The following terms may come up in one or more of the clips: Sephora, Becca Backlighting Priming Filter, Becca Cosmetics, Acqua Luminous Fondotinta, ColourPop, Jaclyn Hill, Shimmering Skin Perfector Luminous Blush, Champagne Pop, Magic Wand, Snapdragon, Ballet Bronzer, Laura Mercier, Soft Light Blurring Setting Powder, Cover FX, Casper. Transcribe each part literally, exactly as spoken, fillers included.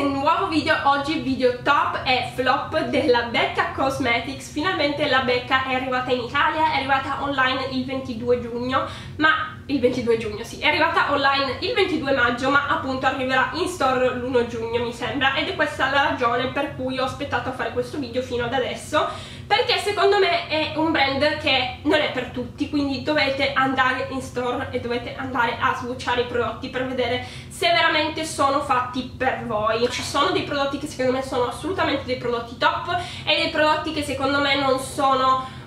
ragazzi, nuovo video, oggi video top e flop della Becca Cosmetics. Finalmente la Becca è arrivata in Italia, è arrivata online il ventidue giugno, ma il ventidue giugno sì, è arrivata online il ventidue maggio, ma appunto arriverà in store l'uno giugno mi sembra, ed è questa la ragione per cui ho aspettato a fare questo video fino ad adesso, perché secondo me è un brand che non è per tutti, quindi dovete andare in store e dovete andare a sbucciare i prodotti per vedere se veramente sono fatti per voi. Ci sono dei prodotti che secondo me sono assolutamente dei prodotti top e dei prodotti che secondo me non sono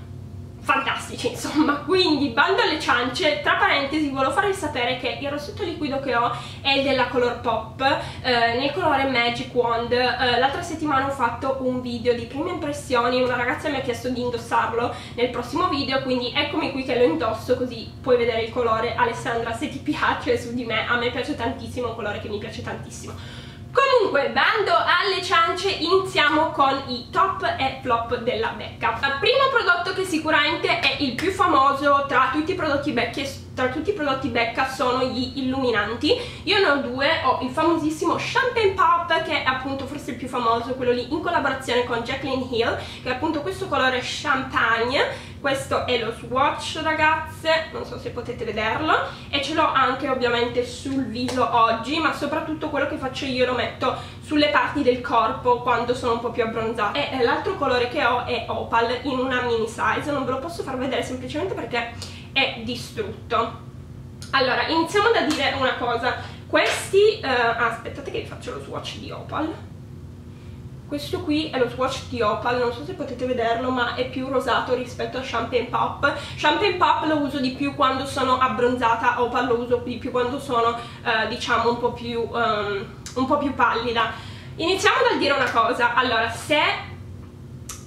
fantastici, insomma, quindi bando alle ciance. Tra parentesi, volevo farvi sapere che il rossetto liquido che ho è della ColourPop eh, nel colore Magic Wand. Eh, l'altra settimana ho fatto un video di prime impressioni, una ragazza mi ha chiesto di indossarlo nel prossimo video, quindi eccomi qui che lo indosso, così puoi vedere il colore, Alessandra, se ti piace, su di me. A me piace tantissimo, è un colore che mi piace tantissimo. Comunque, bando alle ciance, iniziamo con i top e flop della Becca. Il primo prodotto, che sicuramente è il più famoso tra tutti i prodotti Becca, tra tutti i prodotti Becca, sono gli illuminanti. Io ne ho due, ho il famosissimo Champagne Pop, che è appunto forse il più famoso, quello lì in collaborazione con Jaclyn Hill, che è appunto questo colore champagne. Questo è lo swatch, ragazze, non so se potete vederlo, e ce l'ho anche ovviamente sul viso oggi, ma soprattutto quello che faccio io lo metto sulle parti del corpo quando sono un po' più abbronzata. E l'altro colore che ho è Opal in una mini size, non ve lo posso far vedere semplicemente perché è distrutto. Allora, iniziamo da dire una cosa. Questi, eh, ah, aspettate che vi faccio lo swatch di Opal. Questo qui è lo swatch di Opal, non so se potete vederlo, ma è più rosato rispetto a Champagne Pop. Champagne Pop lo uso di più quando sono abbronzata, Opal lo uso di più quando sono, eh, diciamo, un po' più, um, un po' più pallida. Iniziamo dal dire una cosa. Allora, se...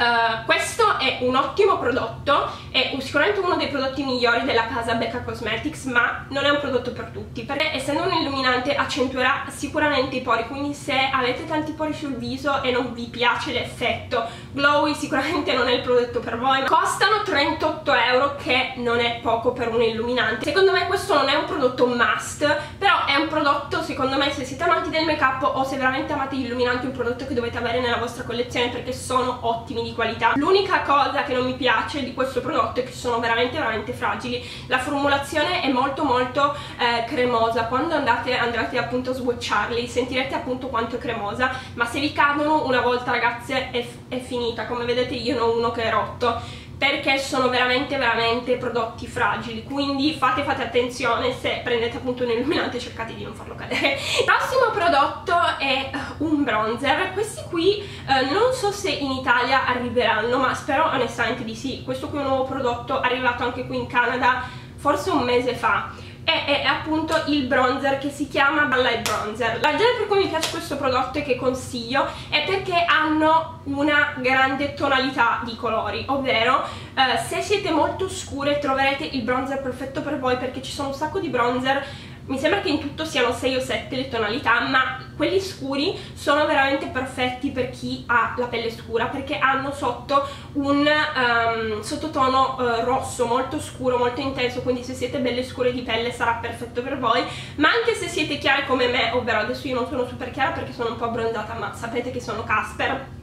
Uh, questo è un ottimo prodotto, è sicuramente uno dei prodotti migliori della casa Becca Cosmetics, ma non è un prodotto per tutti, perché essendo un illuminante accentuerà sicuramente i pori, quindi se avete tanti pori sul viso e non vi piace l'effetto glowy, sicuramente non è il prodotto per voi. Costano trentotto euro, che non è poco per un illuminante. Secondo me questo non è un prodotto must, però è un prodotto, secondo me, se siete amanti del make up o se veramente amate gli illuminanti, un prodotto che dovete avere nella vostra collezione, perché sono ottimi di qualità. L'unica cosa che non mi piace di questo prodotto è che sono veramente veramente fragili. La formulazione è molto molto eh, cremosa, quando andate, andrete appunto a swatcharli sentirete appunto quanto è cremosa, ma se vi cadono una volta, ragazze, è, è finita. Come vedete io ne ho uno che è rotto, perché sono veramente veramente prodotti fragili, quindi fate fate attenzione se prendete appunto un illuminante, cercate di non farlo cadere. Il prossimo prodotto è un bronzer. Questi qui eh, non so se in Italia arriveranno, ma spero onestamente di sì. Questo qui è un nuovo prodotto arrivato anche qui in Canada forse un mese fa, è appunto il bronzer che si chiama Ballet Bronzer. La ragione per cui mi piace questo prodotto e che consiglio è perché hanno una grande tonalità di colori, ovvero eh, se siete molto scure troverete il bronzer perfetto per voi, perché ci sono un sacco di bronzer, mi sembra che in tutto siano sei o sette le tonalità, ma quelli scuri sono veramente perfetti per chi ha la pelle scura, perché hanno sotto un um, sottotono uh, rosso molto scuro, molto intenso, quindi se siete belle scure di pelle sarà perfetto per voi, ma anche se siete chiare come me, ovvero adesso io non sono super chiara perché sono un po' abbronzata, ma sapete che sono Casper.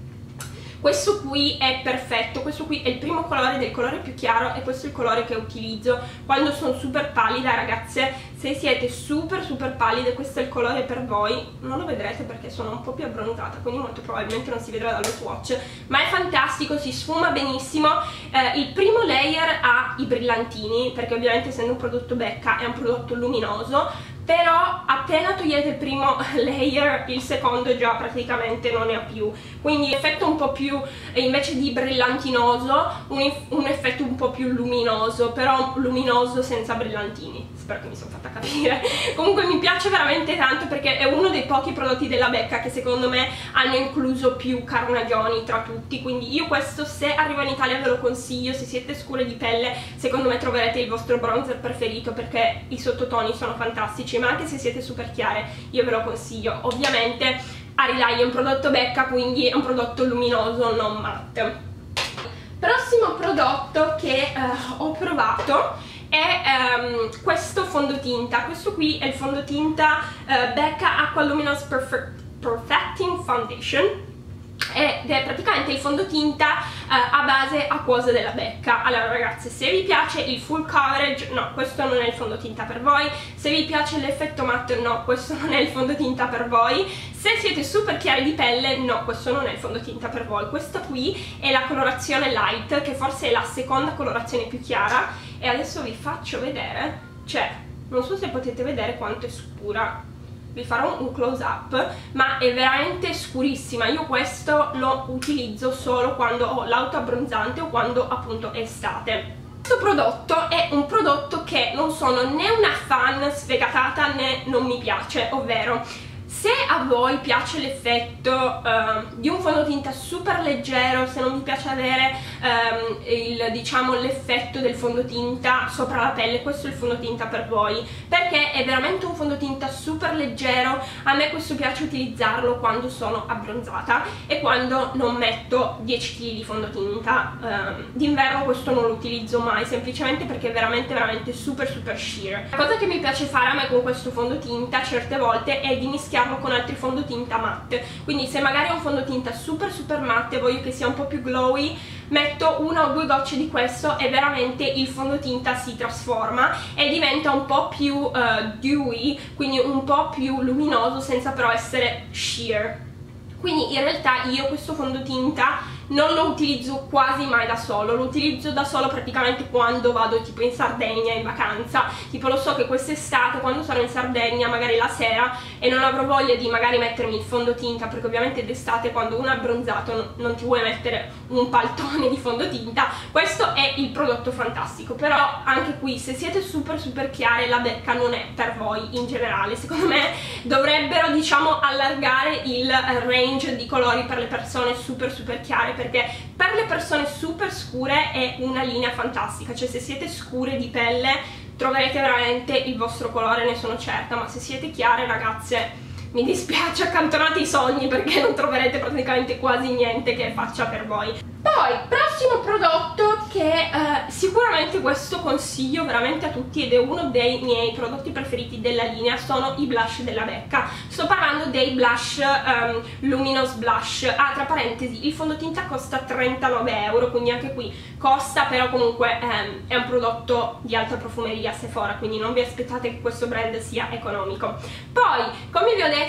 Questo qui è perfetto, questo qui è il primo colore del colore più chiaro e questo è il colore che utilizzo quando sono super pallida, ragazze. Se siete super super pallide questo è il colore per voi, non lo vedrete perché sono un po' più abbronzata, quindi molto probabilmente non si vedrà dallo swatch, ma è fantastico, si sfuma benissimo. Eh, il primo layer ha i brillantini, perché ovviamente essendo un prodotto Becca è un prodotto luminoso, però appena togliete il primo layer il secondo già praticamente non ne ha più, quindi effetto un po' più, invece di brillantinoso, un, un effetto un po' più luminoso, però luminoso senza brillantini. Spero che mi sono fatta capire. Comunque mi piace veramente tanto perché è uno dei pochi prodotti della Becca che secondo me hanno incluso più carnagioni tra tutti, quindi io questo, se arrivo in Italia, ve lo consiglio. Se siete scure di pelle secondo me troverete il vostro bronzer preferito, perché i sottotoni sono fantastici, ma anche se siete super chiare io ve lo consiglio. Ovviamente Arilai è un prodotto Becca, quindi è un prodotto luminoso, non matte. Prossimo prodotto che uh, ho provato è um, questo fondotinta. Questo qui è il fondotinta uh, Becca Aqua Luminous Perfect Perfecting Foundation ed è praticamente il fondotinta eh, a base acquosa della Becca. Allora ragazze, se vi piace il full coverage, no, questo non è il fondotinta per voi. Se vi piace l'effetto matte, no, questo non è il fondotinta per voi. Se siete super chiari di pelle, no, questo non è il fondotinta per voi. Questa qui è la colorazione light, che forse è la seconda colorazione più chiara, e adesso vi faccio vedere, cioè non so se potete vedere quanto è scura. Vi farò un close up, ma è veramente scurissima. Io questo lo utilizzo solo quando ho l'autoabbronzante o quando appunto è estate. Questo prodotto è un prodotto che non sono né una fan sfegatata né non mi piace, ovvero se a voi piace l'effetto uh, di un fondotinta super leggero, se non vi piace avere um, il, diciamo, l'effetto del fondotinta sopra la pelle, questo è il fondotinta per voi, perché è veramente un fondotinta super leggero. A me questo piace utilizzarlo quando sono abbronzata e quando non metto dieci chili di fondotinta. Um, d'inverno questo non lo utilizzo mai, semplicemente perché è veramente veramente super super sheer. La cosa che mi piace fare a me con questo fondotinta certe volte è di mischiare con altri fondotinta matte, quindi se magari è un fondotinta super super matte, voglio che sia un po' più glowy, metto una o due gocce di questo e veramente il fondotinta si trasforma e diventa un po' più uh, dewy, quindi un po' più luminoso senza però essere sheer. Quindi in realtà io questo fondotinta non lo utilizzo quasi mai da solo, lo utilizzo da solo praticamente quando vado tipo in Sardegna in vacanza. Tipo lo so che quest'estate quando sarò in Sardegna magari la sera e non avrò voglia di magari mettermi il fondotinta, perché ovviamente d'estate quando uno è abbronzato non ti vuoi mettere un paltone di fondotinta. Questo è il prodotto fantastico, però anche qui se siete super super chiare la Becca non è per voi in generale. Secondo me dovrebbero, diciamo, allargare il range di colori per le persone super super chiare, perché per le persone super scure è una linea fantastica. Cioè se siete scure di pelle troverete veramente il vostro colore, ne sono certa, ma se siete chiare ragazze mi dispiace, accantonate i sogni perché non troverete praticamente quasi niente che faccia per voi. Poi prossimo prodotto che eh, sicuramente questo consiglio veramente a tutti ed è uno dei miei prodotti preferiti della linea, sono i blush della Becca. Sto parlando dei blush um, luminous blush. Ah, tra parentesi, il fondotinta costa trentanove euro, quindi anche qui costa, però comunque um, è un prodotto di alta profumeria Sephora, quindi non vi aspettate che questo brand sia economico. Poi come vi ho detto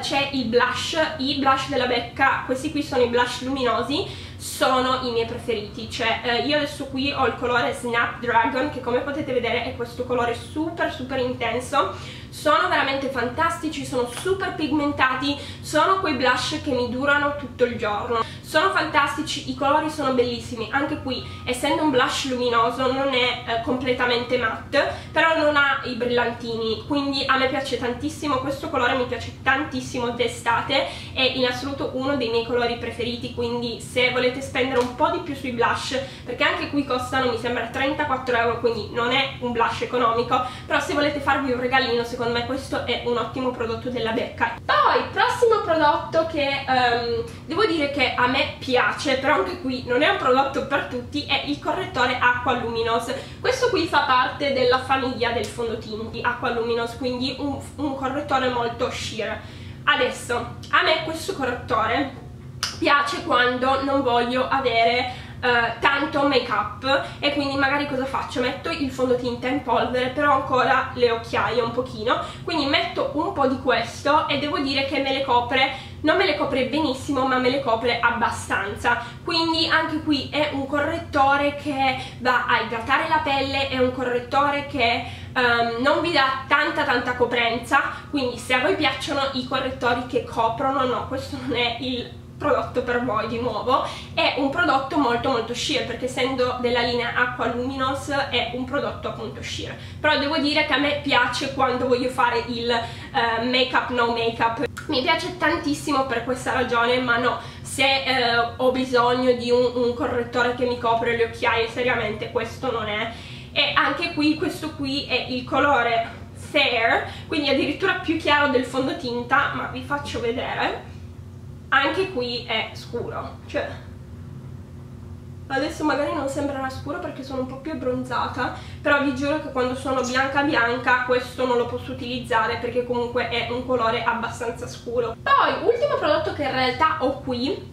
c'è il blush, i blush della Becca, questi qui sono i blush luminosi, sono i miei preferiti. Cioè eh, io adesso qui ho il colore Snapdragon, che come potete vedere è questo colore super super intenso. Sono veramente fantastici, sono super pigmentati, sono quei blush che mi durano tutto il giorno, sono fantastici, i colori sono bellissimi. Anche qui essendo un blush luminoso non è eh, completamente matte, però non ha i brillantini, quindi a me piace tantissimo questo colore, mi piace tantissimo d'estate, è in assoluto uno dei miei colori preferiti. Quindi se volete spendere un po' di più sui blush, perché anche qui costano mi sembra trentaquattro euro, quindi non è un blush economico, però se volete farvi un regalino secondo me questo è un ottimo prodotto della Becca. Poi prossimo prodotto che um, devo dire che a me piace, però anche qui non è un prodotto per tutti, è il correttore Aqua Luminous. Questo qui fa parte della famiglia del fondotinti Aqua Luminous, quindi un, un correttore molto sheer. Adesso a me questo correttore piace quando non voglio avere uh, tanto make up e quindi magari cosa faccio? Metto il fondotinta in polvere però ancora le occhiaie un pochino, quindi metto un po' di questo e devo dire che me le copre, non me le copre benissimo ma me le copre abbastanza. Quindi anche qui è un correttore che va a idratare la pelle, è un correttore che Um, non vi dà tanta tanta coprenza, quindi se a voi piacciono i correttori che coprono, no, questo non è il prodotto per voi. Di nuovo è un prodotto molto molto sheer, perché essendo della linea Aqua Luminous è un prodotto appunto sheer, però devo dire che a me piace quando voglio fare il uh, make up no make up, mi piace tantissimo per questa ragione. Ma no, se eh, ho bisogno di un, un correttore che mi copre le occhiaie, seriamente questo non è. E anche qui questo qui è il colore Fair, quindi addirittura più chiaro del fondotinta, ma vi faccio vedere, anche qui è scuro, cioè Adesso magari non sembrerà scuro perché sono un po' più abbronzata, però vi giuro che quando sono bianca bianca questo non lo posso utilizzare perché comunque è un colore abbastanza scuro. Poi, ultimo prodotto che in realtà ho qui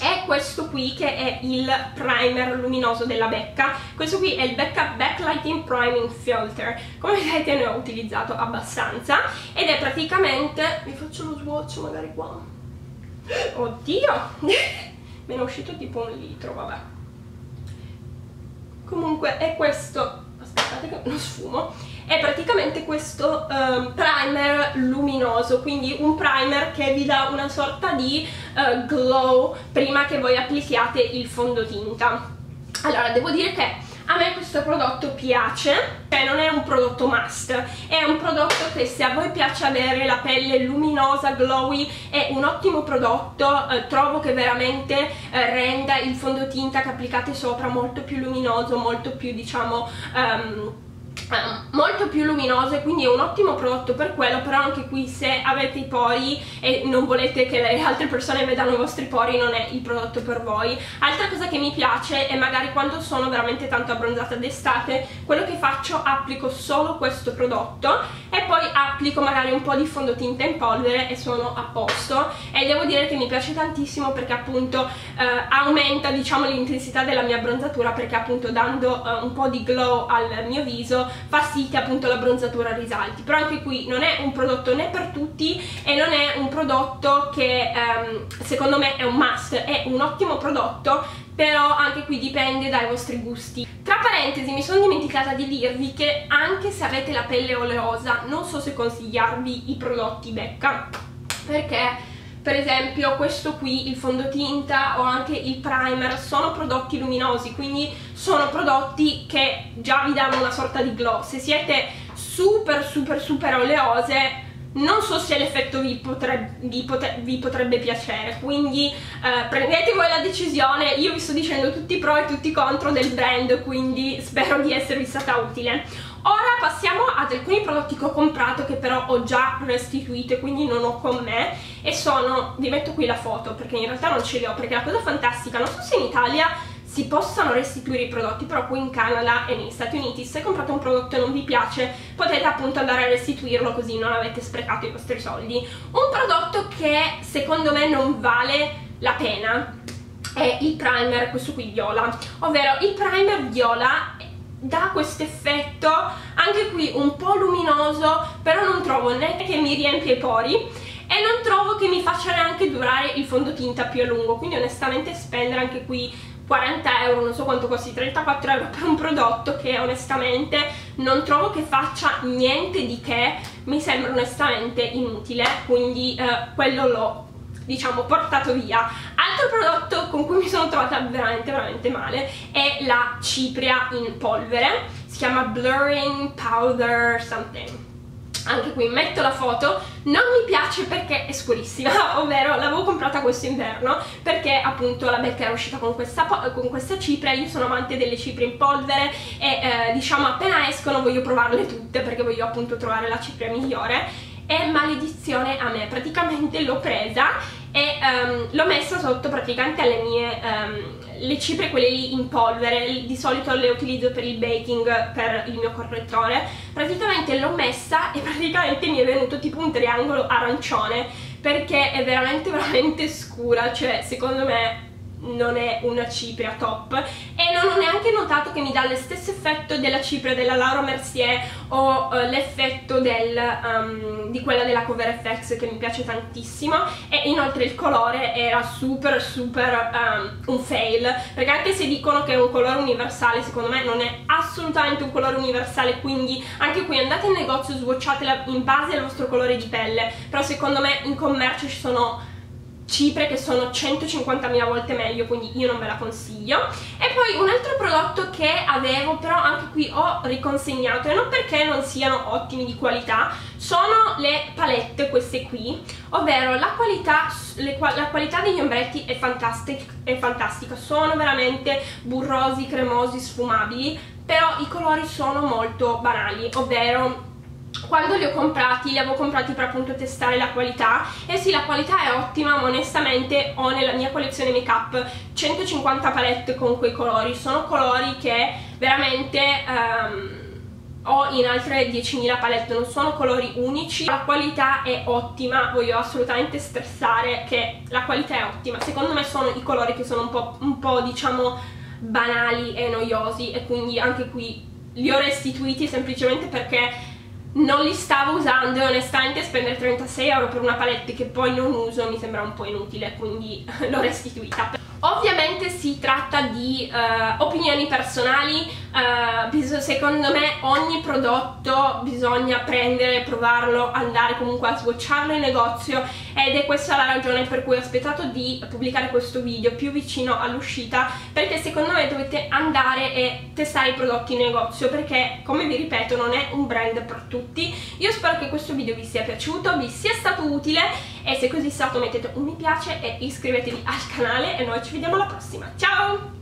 è questo qui, che è il primer luminoso della Becca. Questo qui è il Becca Backlighting Priming Filter. Come vedete ne ho utilizzato abbastanza ed è praticamente... vi faccio lo swatch magari qua. Oddio! Me ne è uscito tipo un litro, vabbè. Comunque è questo... aspettate che lo sfumo. È praticamente questo um, primer luminoso, quindi un primer che vi dà una sorta di uh, glow prima che voi applichiate il fondotinta. Allora, devo dire che a me questo prodotto piace, cioè non è un prodotto must, è un prodotto che se a voi piace avere la pelle luminosa, glowy, è un ottimo prodotto. Eh, trovo che veramente eh, renda il fondotinta che applicate sopra molto più luminoso, molto più diciamo... Um, Um, molto più luminoso, e quindi è un ottimo prodotto per quello. Però anche qui, se avete i pori e non volete che le altre persone vedano i vostri pori, non è il prodotto per voi. Altra cosa che mi piace è magari quando sono veramente tanto abbronzata d'estate, quello che faccio, applico solo questo prodotto e poi applico magari un po' di fondotinta in polvere e sono a posto. E devo dire che mi piace tantissimo perché appunto eh, aumenta diciamo l'intensità della mia abbronzatura, perché appunto dando eh, un po' di glow al mio viso fa sì che appunto l'abbronzatura risalti. Però anche qui non è un prodotto né per tutti e non è un prodotto che ehm, secondo me è un must, è un ottimo prodotto, però anche qui dipende dai vostri gusti. Tra parentesi, mi sono dimenticata di dirvi che anche se avete la pelle oleosa non so se consigliarvi i prodotti Becca, perché per esempio questo qui, il fondotinta o anche il primer, sono prodotti luminosi, quindi sono prodotti che già vi danno una sorta di glow. Se siete super super super oleose non so se l'effetto vi, potre, vi, potre, vi potrebbe piacere, quindi eh, prendete voi la decisione. Io vi sto dicendo tutti i pro e tutti i contro del brand, quindi spero di esservi stata utile. Ora passiamo ad alcuni prodotti che ho comprato, che però ho già restituito e quindi non ho con me, e sono... vi metto qui la foto perché in realtà non ce li ho, perché la cosa fantastica, non so se in Italia si possano restituire i prodotti, però qui in Canada e negli Stati Uniti se comprate un prodotto e non vi piace potete appunto andare a restituirlo, così non avete sprecato i vostri soldi. Un prodotto che secondo me non vale la pena è il primer, questo qui viola, ovvero il primer viola dà questo effetto anche qui un po' luminoso, però non trovo né che mi riempie i pori e non trovo che mi faccia neanche durare il fondotinta più a lungo, quindi onestamente spendere anche qui quaranta euro, non so quanto costi, trentaquattro euro per un prodotto che onestamente non trovo che faccia niente di che, mi sembra onestamente inutile, quindi eh, quello l'ho diciamo portato via. Altro prodotto con cui mi sono trovata veramente veramente male è la cipria in polvere, si chiama Blurring Powder something. Anche qui metto la foto, non mi piace perché è scurissima, ovvero l'avevo comprata questo inverno perché appunto la Becca era uscita con questa, con questa cipria. Io sono amante delle ciprie in polvere e eh, diciamo appena escono voglio provarle tutte perché voglio appunto trovare la cipria migliore, e maledizione a me, praticamente l'ho presa e um, l'ho messa sotto praticamente alle mie... Um, le ciprie quelle lì in polvere, di solito le utilizzo per il baking, per il mio correttore. Praticamente l'ho messa e praticamente mi è venuto tipo un triangolo arancione perché è veramente veramente scura, cioè secondo me non è una cipria top, e non ho neanche notato che mi dà lo stesso effetto della cipria della Laura Mercier o eh, l'effetto del, um, di quella della Cover F X che mi piace tantissimo. E inoltre il colore era super super um, un fail, perché anche se dicono che è un colore universale, secondo me non è assolutamente un colore universale, quindi anche qui andate in negozio, swatchatela in base al vostro colore di pelle, però secondo me in commercio ci sono cipre che sono centocinquantamila volte meglio, quindi io non ve la consiglio. E poi un altro prodotto che avevo, però anche qui ho riconsegnato, e non perché non siano ottimi di qualità, sono le palette queste qui, ovvero la qualità, le, la qualità degli ombretti è, è fantastica, sono veramente burrosi, cremosi, sfumabili, però i colori sono molto banali, ovvero Quando li ho comprati, li avevo comprati per appunto testare la qualità, e sì, la qualità è ottima, ma onestamente ho nella mia collezione make up centocinquanta palette con quei colori. Sono colori che veramente um, ho in altre diecimila palette, non sono colori unici. La qualità è ottima, voglio assolutamente stressare che la qualità è ottima. Secondo me sono i colori che sono un po', un po' diciamo banali e noiosi, e quindi anche qui li ho restituiti semplicemente perché non li stavo usando, e onestamente spendere trentasei euro per una palette che poi non uso mi sembra un po' inutile, quindi l'ho restituita. Ovviamente si tratta di uh, opinioni personali, uh, secondo me ogni prodotto bisogna prendere, provarlo, andare comunque a swatcharlo in negozio, ed è questa la ragione per cui ho aspettato di pubblicare questo video più vicino all'uscita, perché secondo me dovete andare e testare i prodotti in negozio, perché come vi ripeto non è un brand per tutti. Io spero che questo video vi sia piaciuto, vi sia stato utile, e se così è stato mettete un mi piace e iscrivetevi al canale, e noi ci vediamo alla prossima. Ciao!